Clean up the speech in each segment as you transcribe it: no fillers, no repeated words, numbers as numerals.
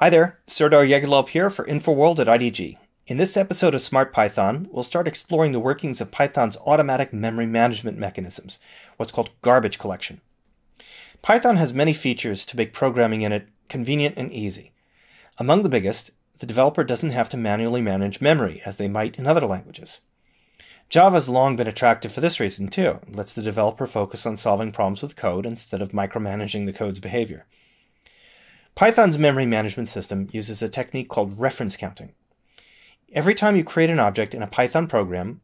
Hi there, Serdar Yegelov here for InfoWorld at IDG. In this episode of Smart Python, we'll start exploring the workings of Python's automatic memory management mechanisms, what's called garbage collection. Python has many features to make programming in it convenient and easy. Among the biggest, the developer doesn't have to manually manage memory as they might in other languages. Java has long been attractive for this reason too. It lets the developer focus on solving problems with code instead of micromanaging the code's behavior. Python's memory management system uses a technique called reference counting. Every time you create an object in a Python program,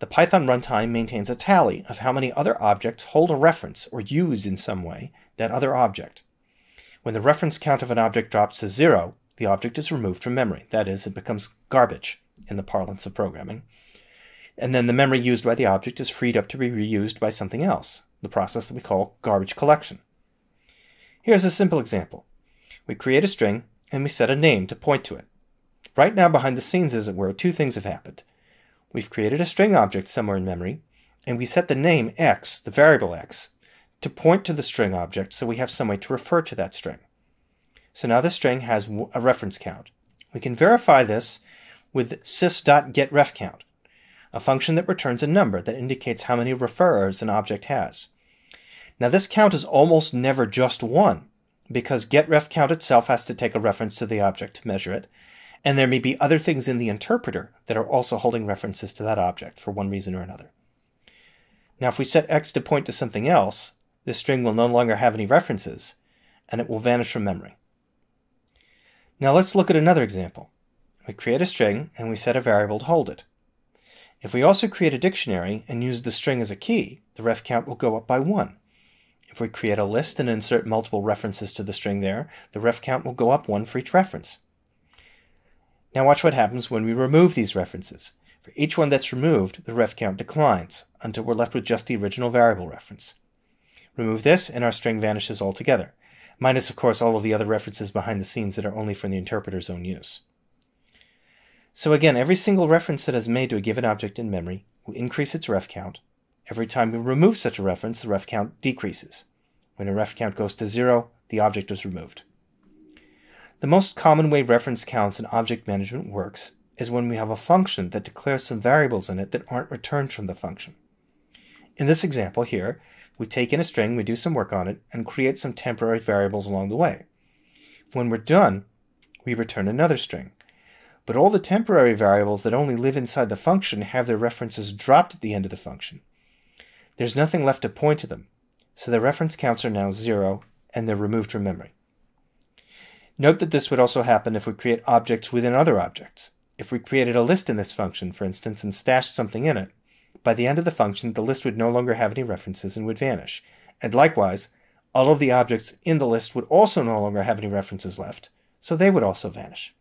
the Python runtime maintains a tally of how many other objects hold a reference or use in some way that other object. When the reference count of an object drops to 0, the object is removed from memory. That is, it becomes garbage in the parlance of programming. And then the memory used by the object is freed up to be reused by something else, the process that we call garbage collection. Here's a simple example. We create a string, and we set a name to point to it. Right now, behind the scenes, as it were, two things have happened. We've created a string object somewhere in memory, and we set the name x, the variable x, to point to the string object so we have some way to refer to that string. So now the string has a reference count. We can verify this with sys.getRefCount, a function that returns a number that indicates how many referrers an object has. Now this count is almost never just 1, because getRefCount itself has to take a reference to the object to measure it, and there may be other things in the interpreter that are also holding references to that object for one reason or another. Now if we set x to point to something else, this string will no longer have any references, and it will vanish from memory. Now let's look at another example. We create a string, and we set a variable to hold it. If we also create a dictionary and use the string as a key, the ref count will go up by 1. If we create a list and insert multiple references to the string there, the ref count will go up 1 for each reference. Now watch what happens when we remove these references. For each one that's removed, the ref count declines until we're left with just the original variable reference. Remove this and our string vanishes altogether, minus of course all of the other references behind the scenes that are only for the interpreter's own use. So again, every single reference that is made to a given object in memory will increase its ref count. Every time we remove such a reference, the ref count decreases. When a ref count goes to 0, the object is removed. The most common way reference counts in object management works is when we have a function that declares some variables in it that aren't returned from the function. In this example here, we take in a string, we do some work on it, and create some temporary variables along the way. When we're done, we return another string. But all the temporary variables that only live inside the function have their references dropped at the end of the function. There's nothing left to point to them, so the reference counts are now 0, and they're removed from memory. Note that this would also happen if we create objects within other objects. If we created a list in this function, for instance, and stashed something in it, by the end of the function, the list would no longer have any references and would vanish. And likewise, all of the objects in the list would also no longer have any references left, so they would also vanish.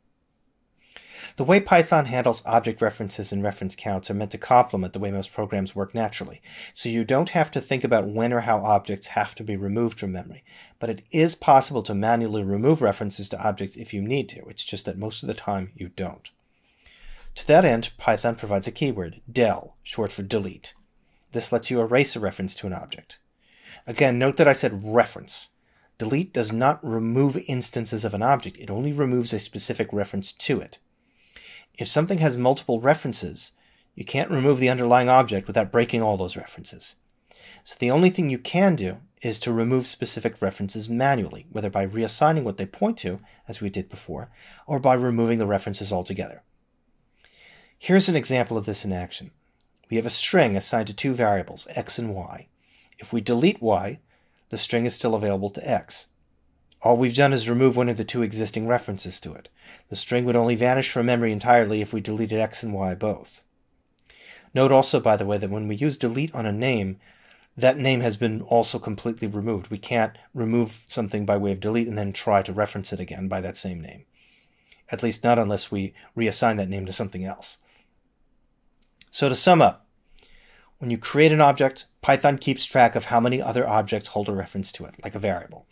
The way Python handles object references and reference counts are meant to complement the way most programs work naturally, so you don't have to think about when or how objects have to be removed from memory. But it is possible to manually remove references to objects if you need to, it's just that most of the time you don't. To that end, Python provides a keyword, del, short for delete. This lets you erase a reference to an object. Again, note that I said reference. Delete does not remove instances of an object, it only removes a specific reference to it. If something has multiple references, you can't remove the underlying object without breaking all those references. So the only thing you can do is to remove specific references manually, whether by reassigning what they point to, as we did before, or by removing the references altogether. Here's an example of this in action. We have a string assigned to two variables, x and y. If we delete y, the string is still available to x. All we've done is remove one of the two existing references to it. The string would only vanish from memory entirely if we deleted x and y both. Note also, by the way, that when we use delete on a name, that name has been also completely removed. We can't remove something by way of delete and then try to reference it again by that same name. At least not unless we reassign that name to something else. So to sum up, when you create an object, Python keeps track of how many other objects hold a reference to it, like a variable.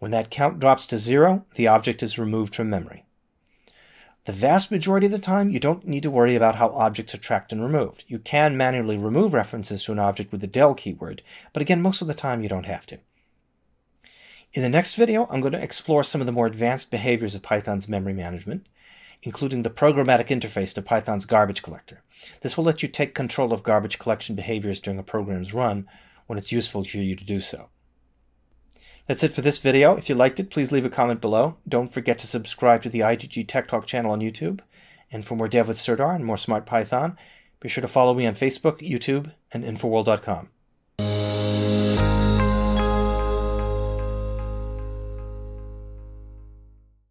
When that count drops to 0, the object is removed from memory. The vast majority of the time, you don't need to worry about how objects are tracked and removed. You can manually remove references to an object with the del keyword, but again, most of the time you don't have to. In the next video, I'm going to explore some of the more advanced behaviors of Python's memory management, including the programmatic interface to Python's garbage collector. This will let you take control of garbage collection behaviors during a program's run when it's useful for you to do so. That's it for this video. If you liked it, please leave a comment below. Don't forget to subscribe to the IDG Tech Talk channel on YouTube. And for more Dev with Serdar and more Smart Python, be sure to follow me on Facebook, YouTube, and InfoWorld.com.